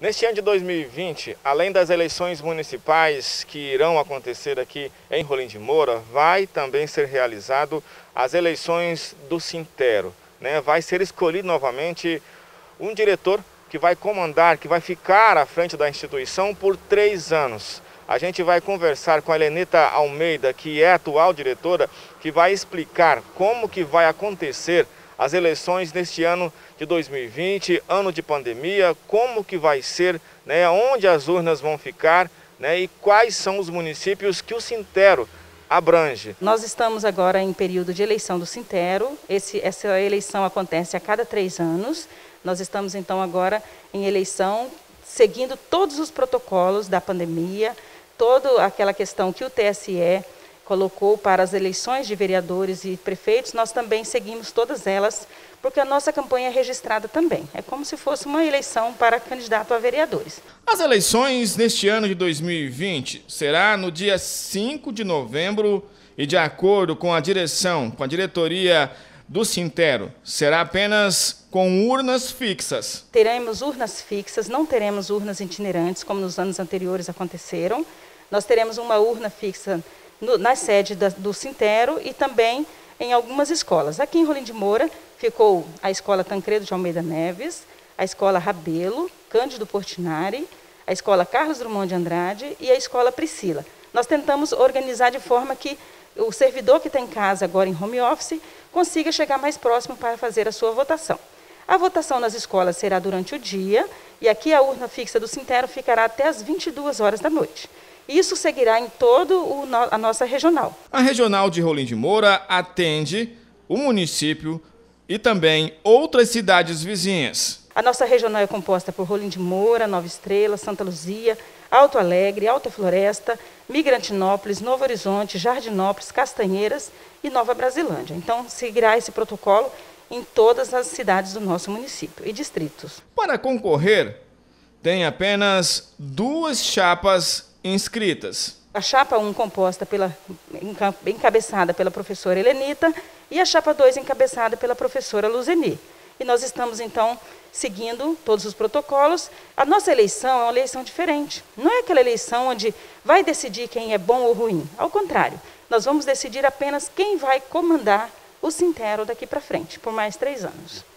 Neste ano de 2020, além das eleições municipais que irão acontecer aqui em Rolim de Moura, vai também ser realizado as eleições do Sintero, né? Vai ser escolhido novamente um diretor que vai comandar, que vai ficar à frente da instituição por 3 anos. A gente vai conversar com a Elenita Almeida, que é a atual diretora, que vai explicar como que vai acontecer as eleições neste ano de 2020, ano de pandemia, como que vai ser, né, onde as urnas vão ficar, né, e quais são os municípios que o Sintero abrange. Nós estamos agora em período de eleição do Sintero, essa eleição acontece a cada 3 anos, nós estamos então agora em eleição seguindo todos os protocolos da pandemia, toda aquela questão que o TSE colocou para as eleições de vereadores e prefeitos, nós também seguimos todas elas, porque a nossa campanha é registrada também. É como se fosse uma eleição para candidato a vereadores. As eleições neste ano de 2020 será no dia 5 de novembro e, de acordo com a direção, com a diretoria do Sintero, será apenas com urnas fixas. Teremos urnas fixas, não teremos urnas itinerantes, como nos anos anteriores aconteceram. Nós teremos uma urna fixa na sede do Sintero e também em algumas escolas. Aqui em Rolim de Moura ficou a escola Tancredo de Almeida Neves, a escola Rabelo, Cândido Portinari, a escola Carlos Drummond de Andrade e a escola Priscila. Nós tentamos organizar de forma que o servidor que está em casa agora em home office consiga chegar mais próximo para fazer a sua votação. A votação nas escolas será durante o dia e aqui a urna fixa do Sintero ficará até as 22 horas da noite. Isso seguirá em toda a nossa regional. A regional de Rolim de Moura atende o município e também outras cidades vizinhas. A nossa regional é composta por Rolim de Moura, Nova Estrela, Santa Luzia, Alto Alegre, Alta Floresta, Migrantinópolis, Novo Horizonte, Jardinópolis, Castanheiras e Nova Brasilândia. Então, seguirá esse protocolo em todas as cidades do nosso município e distritos. Para concorrer, tem apenas 2 chapas inscritas. A chapa 1 composta encabeçada pela professora Elenita e a chapa 2 encabeçada pela professora Luzeni. E nós estamos, então, seguindo todos os protocolos. A nossa eleição é uma eleição diferente. Não é aquela eleição onde vai decidir quem é bom ou ruim. Ao contrário, nós vamos decidir apenas quem vai comandar o Sintero daqui para frente, por mais 3 anos.